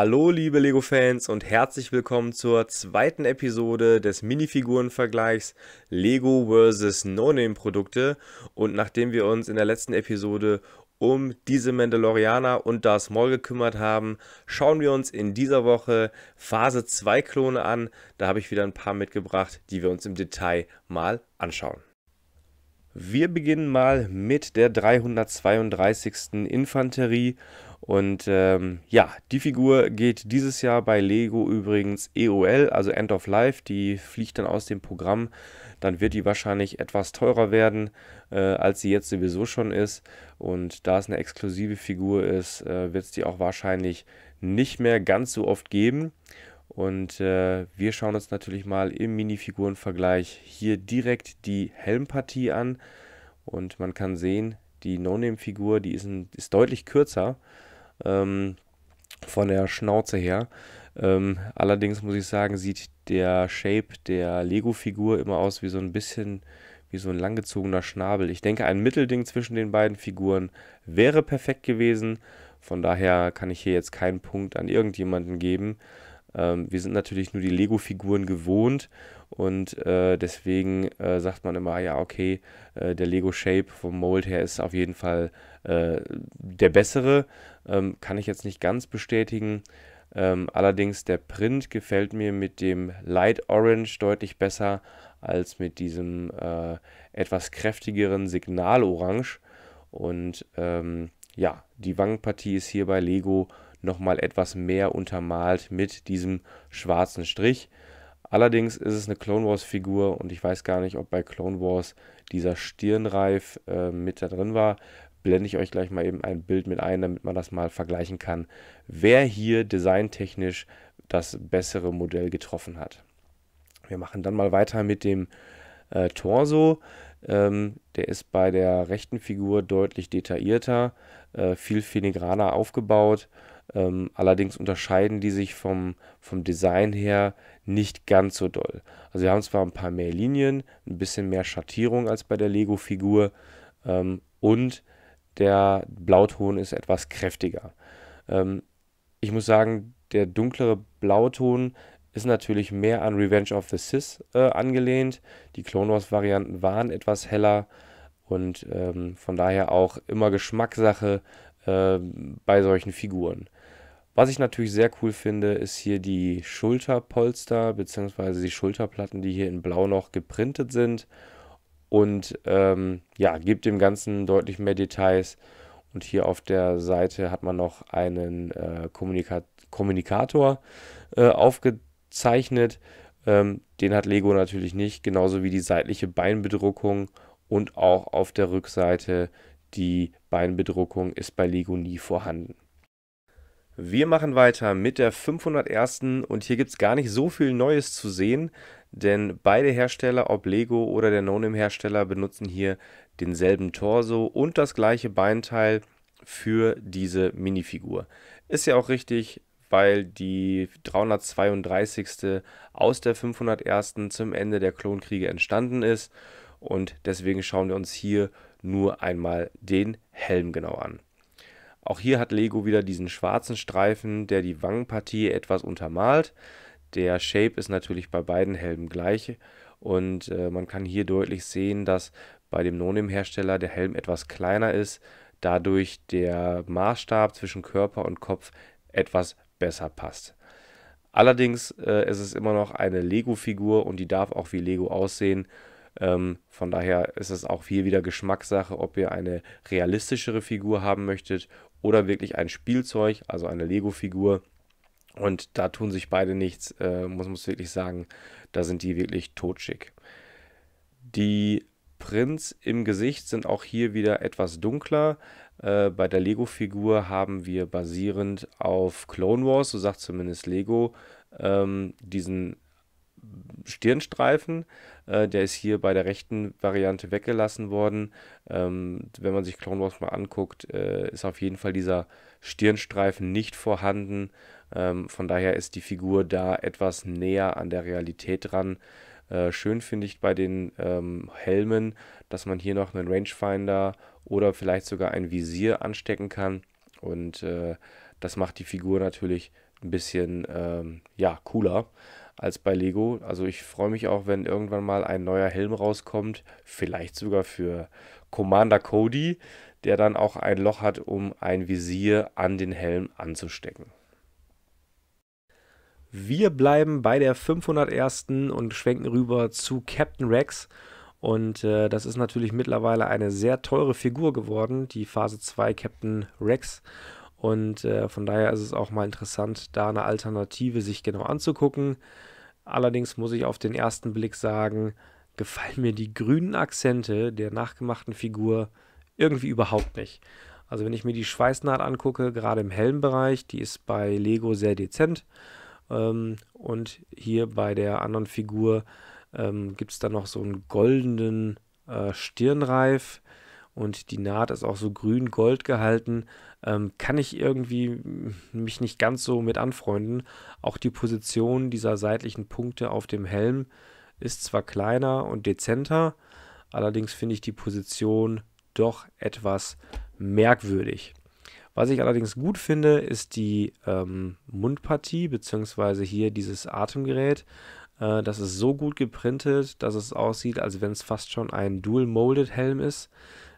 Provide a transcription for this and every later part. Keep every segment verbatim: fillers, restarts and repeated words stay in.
Hallo liebe Lego-Fans und herzlich willkommen zur zweiten Episode des Minifigurenvergleichs Lego versus. No-Name-Produkte. Und nachdem wir uns in der letzten Episode um diese Mandalorianer und Darth Maul gekümmert haben, schauen wir uns in dieser Woche Phase zwei Klone an. Da habe ich wieder ein paar mitgebracht, die wir uns im Detail mal anschauen. Wir beginnen mal mit der dreihundertzweiunddreißigsten Infanterie. Und ähm, ja, die Figur geht dieses Jahr bei Lego übrigens E O L, also End of Life. Die fliegt dann aus dem Programm. Dann wird die wahrscheinlich etwas teurer werden, äh, als sie jetzt sowieso schon ist. Und da es eine exklusive Figur ist, äh, wird es die auch wahrscheinlich nicht mehr ganz so oft geben. Und äh, wir schauen uns natürlich mal im Minifigurenvergleich hier direkt die Helmpartie an. Und man kann sehen, die No-Name-Figur, die ist, ein, ist deutlich kürzer. Ähm, von der Schnauze her. Ähm, allerdings muss ich sagen, sieht der Shape der Lego-Figur immer aus wie so ein bisschen wie so ein langgezogener Schnabel. Ich denke, ein Mittelding zwischen den beiden Figuren wäre perfekt gewesen. Von daher kann ich hier jetzt keinen Punkt an irgendjemanden geben. Ähm, wir sind natürlich nur die Lego-Figuren gewohnt und äh, deswegen äh, sagt man immer, ja okay, äh, der Lego-Shape vom Mold her ist auf jeden Fall äh, der bessere. Ähm, kann ich jetzt nicht ganz bestätigen. Ähm, allerdings der Print gefällt mir mit dem Light Orange deutlich besser als mit diesem äh, etwas kräftigeren Signalorange. Und ähm, ja, die Wangenpartie ist hier bei Lego nochmal etwas mehr untermalt mit diesem schwarzen Strich. Allerdings ist es eine Clone Wars Figur und ich weiß gar nicht, ob bei Clone Wars dieser Stirnreif äh, mit da drin war. Blende ich euch gleich mal eben ein Bild mit ein, damit man das mal vergleichen kann, wer hier designtechnisch das bessere Modell getroffen hat. Wir machen dann mal weiter mit dem äh, Torso. Ähm, der ist bei der rechten Figur deutlich detaillierter, äh, viel filigraner aufgebaut. Ähm, allerdings unterscheiden die sich vom, vom Design her nicht ganz so doll. Also wir haben zwar ein paar mehr Linien, ein bisschen mehr Schattierung als bei der Lego-Figur ähm, und der Blauton ist etwas kräftiger. Ähm, ich muss sagen, der dunklere Blauton ist natürlich mehr an Revenge of the Sith äh, angelehnt. Die Clone Wars Varianten waren etwas heller und ähm, von daher auch immer Geschmackssache äh, bei solchen Figuren. Was ich natürlich sehr cool finde, ist hier die Schulterpolster bzw. die Schulterplatten, die hier in Blau noch geprintet sind. Und ähm, ja, gibt dem Ganzen deutlich mehr Details. Und hier auf der Seite hat man noch einen äh, Kommunika- Kommunikator äh, aufgezeichnet. Ähm, den hat Lego natürlich nicht, genauso wie die seitliche Beinbedruckung und auch auf der Rückseite die Beinbedruckung ist bei Lego nie vorhanden. Wir machen weiter mit der fünfhundertersten und hier gibt es gar nicht so viel Neues zu sehen. Denn beide Hersteller, ob Lego oder der No-Name-Hersteller, benutzen hier denselben Torso und das gleiche Beinteil für diese Minifigur. Ist ja auch richtig, weil die dreihundertzweiunddreißigste aus der fünfhundertersten zum Ende der Klonkriege entstanden ist. Und deswegen schauen wir uns hier nur einmal den Helm genau an. Auch hier hat Lego wieder diesen schwarzen Streifen, der die Wangenpartie etwas untermalt. Der Shape ist natürlich bei beiden Helmen gleich und äh, man kann hier deutlich sehen, dass bei dem No-Name-Hersteller der Helm etwas kleiner ist, dadurch der Maßstab zwischen Körper und Kopf etwas besser passt. Allerdings äh, ist es immer noch eine Lego-Figur und die darf auch wie Lego aussehen. Ähm, von daher ist es auch hier wieder Geschmackssache, ob ihr eine realistischere Figur haben möchtet oder wirklich ein Spielzeug, also eine Lego-Figur. Und da tun sich beide nichts, äh, muss man wirklich sagen, da sind die wirklich totschick. Die Prints im Gesicht sind auch hier wieder etwas dunkler. Äh, bei der Lego-Figur haben wir basierend auf Clone Wars, so sagt zumindest Lego, ähm, diesen Stirnstreifen. Äh, der ist hier bei der rechten Variante weggelassen worden. Ähm, wenn man sich Clone Wars mal anguckt, äh, ist auf jeden Fall dieser Stirnstreifen nicht vorhanden. Ähm, von daher ist die Figur da etwas näher an der Realität dran. Äh, schön finde ich bei den ähm, Helmen, dass man hier noch einen Rangefinder oder vielleicht sogar ein Visier anstecken kann. Und äh, das macht die Figur natürlich ein bisschen ähm, ja, cooler als bei Lego. Also ich freue mich auch, wenn irgendwann mal ein neuer Helm rauskommt, vielleicht sogar für Commander Cody, der dann auch ein Loch hat, um ein Visier an den Helm anzustecken. Wir bleiben bei der fünfhundertersten und schwenken rüber zu Captain Rex. Und äh, das ist natürlich mittlerweile eine sehr teure Figur geworden, die Phase zwei Captain Rex. Und äh, von daher ist es auch mal interessant, da eine Alternative sich genau anzugucken. Allerdings muss ich auf den ersten Blick sagen, gefallen mir die grünen Akzente der nachgemachten Figur irgendwie überhaupt nicht. Also wenn ich mir die Schweißnaht angucke, gerade im Helmbereich, die ist bei Lego sehr dezent. Ähm, und hier bei der anderen Figur ähm, gibt es dann noch so einen goldenen äh, Stirnreif. Und die Naht ist auch so grün-gold gehalten, ähm, kann ich irgendwie mich nicht ganz so mit anfreunden. Auch die Position dieser seitlichen Punkte auf dem Helm ist zwar kleiner und dezenter, allerdings finde ich die Position doch etwas merkwürdig. Was ich allerdings gut finde, ist die ähm, Mundpartie, beziehungsweise hier dieses Atemgerät. Äh, das ist so gut geprintet, dass es aussieht, als wenn es fast schon ein Dual-Molded-Helm ist.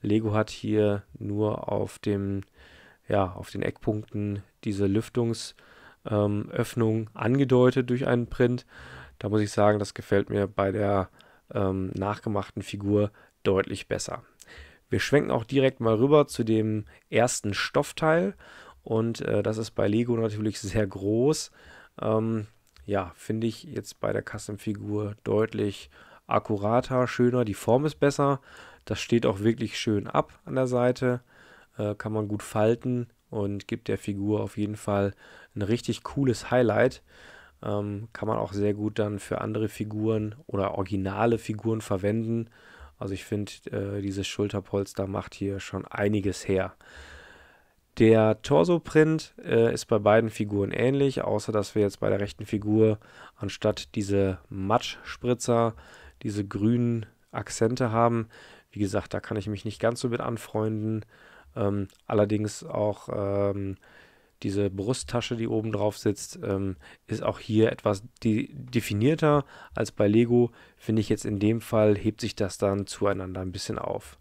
Lego hat hier nur auf dem, ja, auf den Eckpunkten diese Lüftungsöffnung ähm, angedeutet durch einen Print. Da muss ich sagen, das gefällt mir bei der ähm, nachgemachten Figur deutlich besser. Wir schwenken auch direkt mal rüber zu dem ersten Stoffteil. Und äh, das ist bei Lego natürlich sehr groß. Ähm, ja, finde ich jetzt bei der Custom-Figur deutlich akkurater, schöner. Die Form ist besser. Das steht auch wirklich schön ab an der Seite, äh, kann man gut falten und gibt der Figur auf jeden Fall ein richtig cooles Highlight. Ähm, kann man auch sehr gut dann für andere Figuren oder originale Figuren verwenden. Also ich finde, äh, dieses Schulterpolster macht hier schon einiges her. Der Torso-Print äh, ist bei beiden Figuren ähnlich, außer dass wir jetzt bei der rechten Figur anstatt diese Matschspritzer diese grünen Akzente haben. Wie gesagt, da kann ich mich nicht ganz so mit anfreunden. Ähm, allerdings auch ähm, diese Brusttasche, die oben drauf sitzt, ähm, ist auch hier etwas de- definierter als bei Lego. Finde ich jetzt in dem Fall, hebt sich das dann zueinander ein bisschen auf.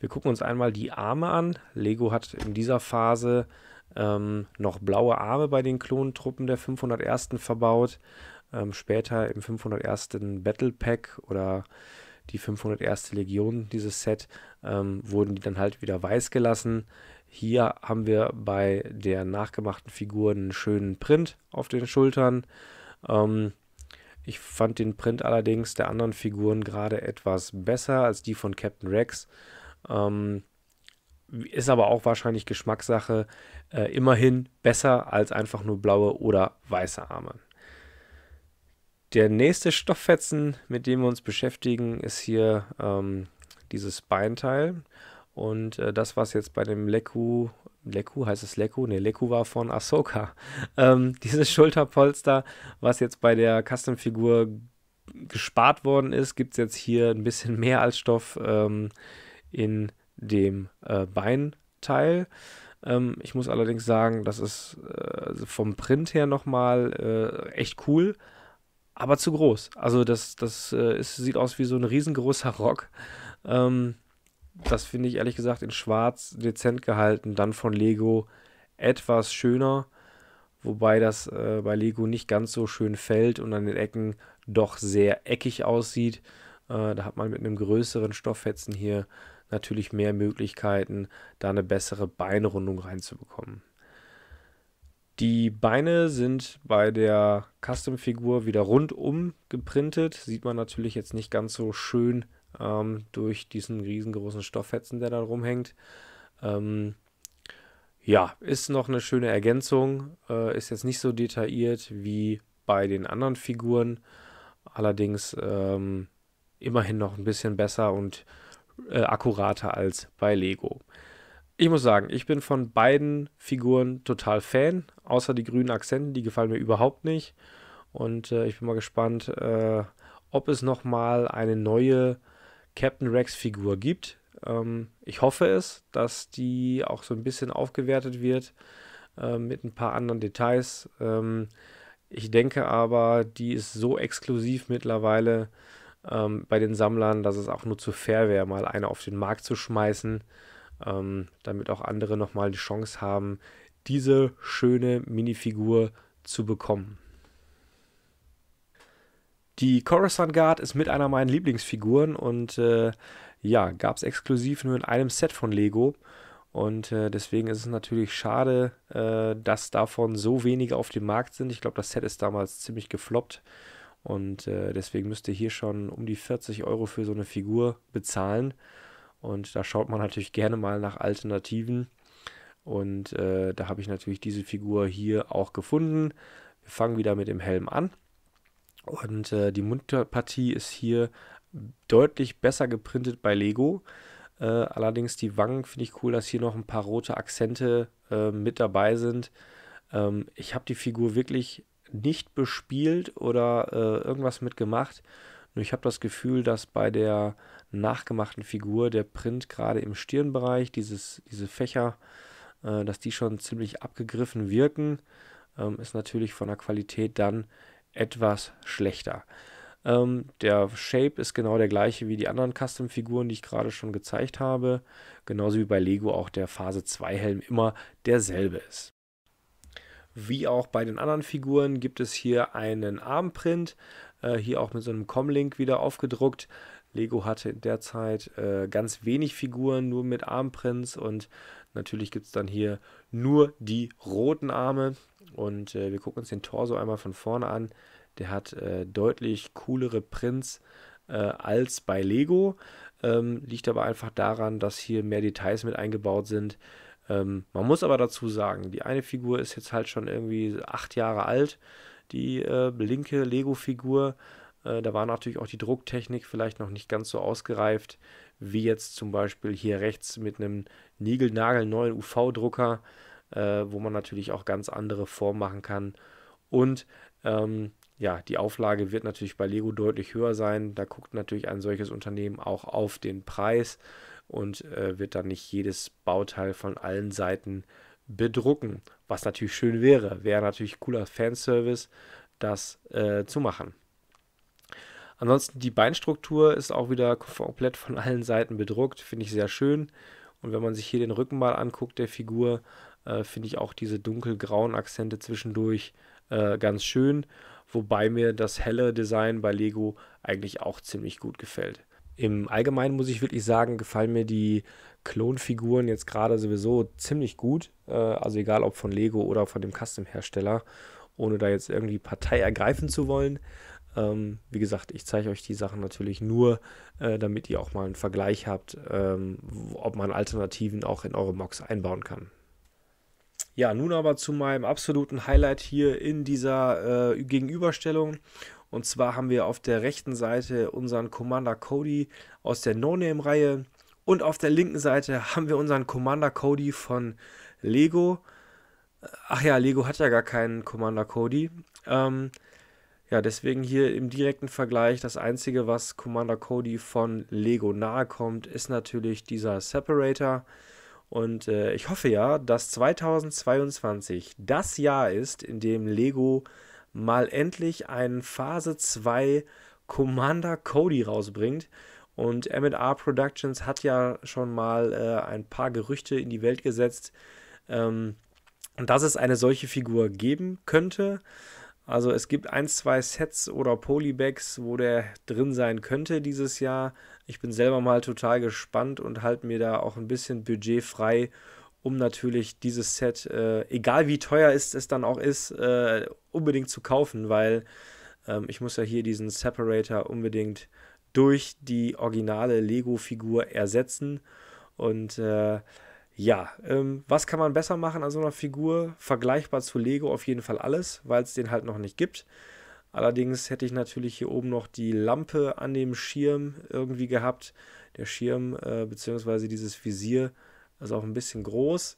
Wir gucken uns einmal die Arme an. Lego hat in dieser Phase ähm, noch blaue Arme bei den Klontruppen der fünfhundertersten verbaut. Ähm, später im fünfhundertersten Battle Pack oder die fünfhunderterste Legion, dieses Set, ähm, wurden die dann halt wieder weiß gelassen. Hier haben wir bei der nachgemachten Figur einen schönen Print auf den Schultern. Ähm, ich fand den Print allerdings der anderen Figuren gerade etwas besser als die von Captain Rex. Ähm, ist aber auch wahrscheinlich Geschmackssache. Äh, immerhin besser als einfach nur blaue oder weiße Arme. Der nächste Stofffetzen, mit dem wir uns beschäftigen, ist hier ähm, dieses Beinteil. Und äh, das, was jetzt bei dem Leku, Leku heißt es Leku? Ne, Leku war von Ahsoka. Ähm, dieses Schulterpolster, was jetzt bei der Custom-Figur gespart worden ist, gibt es jetzt hier ein bisschen mehr als Stoff ähm, in dem äh, Beinteil. Ähm, ich muss allerdings sagen, das ist äh, vom Print her nochmal äh, echt cool. Aber zu groß. Also das, das äh, ist, sieht aus wie so ein riesengroßer Rock. Ähm, das finde ich ehrlich gesagt in schwarz dezent gehalten. Dann von Lego etwas schöner. Wobei das äh, bei Lego nicht ganz so schön fällt und an den Ecken doch sehr eckig aussieht. Äh, da hat man mit einem größeren Stofffetzen hier natürlich mehr Möglichkeiten, da eine bessere Beinrundung reinzubekommen. Die Beine sind bei der Custom-Figur wieder rundum geprintet. Sieht man natürlich jetzt nicht ganz so schön ähm, durch diesen riesengroßen Stofffetzen, der da rumhängt. Ähm, ja, ist noch eine schöne Ergänzung. Äh, ist jetzt nicht so detailliert wie bei den anderen Figuren. Allerdings ähm, immerhin noch ein bisschen besser und äh, akkurater als bei Lego. Ich muss sagen, ich bin von beiden Figuren total Fan, außer die grünen Akzenten, die gefallen mir überhaupt nicht. Und äh, ich bin mal gespannt, äh, ob es nochmal eine neue Captain Rex-Figur gibt. Ähm, ich hoffe es, dass die auch so ein bisschen aufgewertet wird. äh, mit ein paar anderen Details. Ähm, ich denke aber, die ist so exklusiv mittlerweile ähm, bei den Sammlern, dass es auch nur zu fair wäre, mal eine auf den Markt zu schmeißen, ähm, damit auch andere nochmal die Chance haben, diese schöne Minifigur zu bekommen. Die Coruscant Guard ist mit einer meiner Lieblingsfiguren und äh, ja, gab es exklusiv nur in einem Set von Lego. Und äh, deswegen ist es natürlich schade, äh, dass davon so wenige auf dem Markt sind. Ich glaube, das Set ist damals ziemlich gefloppt. Und äh, deswegen müsst ihr hier schon um die vierzig Euro für so eine Figur bezahlen. Und da schaut man natürlich gerne mal nach Alternativen. Und äh, da habe ich natürlich diese Figur hier auch gefunden. Wir fangen wieder mit dem Helm an. Und äh, die Mundpartie ist hier deutlich besser geprintet bei Lego. Äh, allerdings die Wangen finde ich cool, dass hier noch ein paar rote Akzente äh, mit dabei sind. Ähm, ich habe die Figur wirklich nicht bespielt oder äh, irgendwas mitgemacht. Nur ich habe das Gefühl, dass bei der nachgemachten Figur der Print gerade im Stirnbereich, dieses, diese Fächer, äh, dass die schon ziemlich abgegriffen wirken. Ähm, ist natürlich von der Qualität dann etwas schlechter. Ähm, der Shape ist genau der gleiche wie die anderen Custom-Figuren, die ich gerade schon gezeigt habe. Genauso wie bei Lego auch der Phase zwei Helm immer derselbe ist. Wie auch bei den anderen Figuren gibt es hier einen Armprint, äh, hier auch mit so einem Comlink wieder aufgedruckt. Lego hatte in der Zeit äh, ganz wenig Figuren, nur mit Armprints, und natürlich gibt es dann hier nur die roten Arme. Und äh, wir gucken uns den Torso einmal von vorne an. Der hat äh, deutlich coolere Prints äh, als bei Lego. Ähm, liegt aber einfach daran, dass hier mehr Details mit eingebaut sind. Ähm, man muss aber dazu sagen, die eine Figur ist jetzt halt schon irgendwie acht Jahre alt. Die äh, linke Lego-Figur. Äh, da war natürlich auch die Drucktechnik vielleicht noch nicht ganz so ausgereift, wie jetzt zum Beispiel hier rechts mit einem niegelnagelneuen U V-Drucker. Äh, wo man natürlich auch ganz andere Formen machen kann. Und ähm, ja, die Auflage wird natürlich bei Lego deutlich höher sein. Da guckt natürlich ein solches Unternehmen auch auf den Preis und äh, wird dann nicht jedes Bauteil von allen Seiten bedrucken. Was natürlich schön wäre. Wäre natürlich cooler Fanservice, das äh, zu machen. Ansonsten die Beinstruktur ist auch wieder komplett von allen Seiten bedruckt. Finde ich sehr schön. Und wenn man sich hier den Rücken mal anguckt, der Figur, Äh, finde ich auch diese dunkelgrauen Akzente zwischendurch äh, ganz schön, wobei mir das helle Design bei Lego eigentlich auch ziemlich gut gefällt. Im Allgemeinen muss ich wirklich sagen, gefallen mir die Klonfiguren jetzt gerade sowieso ziemlich gut, äh, also egal ob von Lego oder von dem Custom-Hersteller, ohne da jetzt irgendwie Partei ergreifen zu wollen. Ähm, wie gesagt, ich zeige euch die Sachen natürlich nur, äh, damit ihr auch mal einen Vergleich habt, ähm, ob man Alternativen auch in eure Mocks einbauen kann. Ja, nun aber zu meinem absoluten Highlight hier in dieser äh, Gegenüberstellung. Und zwar haben wir auf der rechten Seite unseren Commander Cody aus der No-Name-Reihe. Und auf der linken Seite haben wir unseren Commander Cody von Lego. Ach ja, Lego hat ja gar keinen Commander Cody. Ähm, ja, deswegen hier im direkten Vergleich, das Einzige, was Commander Cody von Lego nahe kommt, ist natürlich dieser Separator. Und äh, ich hoffe ja, dass zweitausendzweiundzwanzig das Jahr ist, in dem Lego mal endlich einen Phase zwei Commander Cody rausbringt. Und M und R Productions hat ja schon mal äh, ein paar Gerüchte in die Welt gesetzt, ähm, dass es eine solche Figur geben könnte. Also es gibt ein, zwei Sets oder Polybags, wo der drin sein könnte dieses Jahr. Ich bin selber mal total gespannt und halte mir da auch ein bisschen Budget frei, um natürlich dieses Set, äh, egal wie teuer es, es dann auch ist, äh, unbedingt zu kaufen, weil ähm, ich muss ja hier diesen Separator unbedingt durch die originale Lego-Figur ersetzen. Und äh, ja, ähm, was kann man besser machen an so einer Figur? Vergleichbar zu Lego auf jeden Fall alles, weil es den halt noch nicht gibt. Allerdings hätte ich natürlich hier oben noch die Lampe an dem Schirm irgendwie gehabt. Der Schirm äh, bzw. dieses Visier ist auch ein bisschen groß.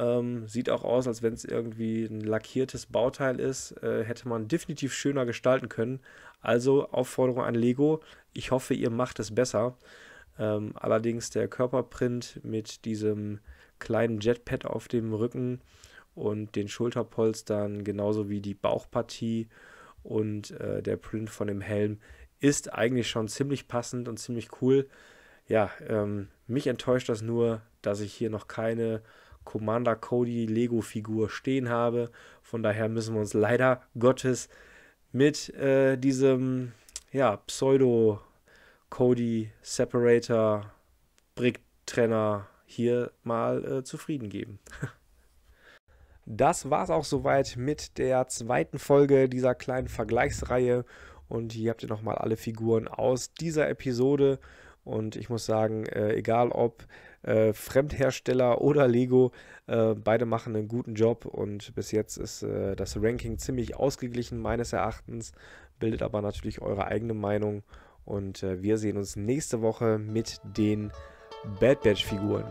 Ähm, sieht auch aus, als wenn es irgendwie ein lackiertes Bauteil ist. Äh, hätte man definitiv schöner gestalten können. Also Aufforderung an Lego. Ich hoffe, ihr macht es besser. Ähm, allerdings der Körperprint mit diesem kleinen Jetpad auf dem Rücken und den Schulterpolstern genauso wie die Bauchpartie und äh, der Print von dem Helm ist eigentlich schon ziemlich passend und ziemlich cool. Ja, ähm, mich enttäuscht das nur, dass ich hier noch keine Commander Cody Lego-Figur stehen habe. Von daher müssen wir uns leider Gottes mit äh, diesem ja, Pseudo-Cody-Separator-Bricktrenner hier mal äh, zufrieden geben. Das war's auch soweit mit der zweiten Folge dieser kleinen Vergleichsreihe. Und hier habt ihr nochmal alle Figuren aus dieser Episode. Und ich muss sagen, äh, egal ob äh, Fremdhersteller oder Lego, äh, beide machen einen guten Job. Und bis jetzt ist äh, das Ranking ziemlich ausgeglichen, meines Erachtens. Bildet aber natürlich eure eigene Meinung. Und äh, wir sehen uns nächste Woche mit den Bad Batch Figuren.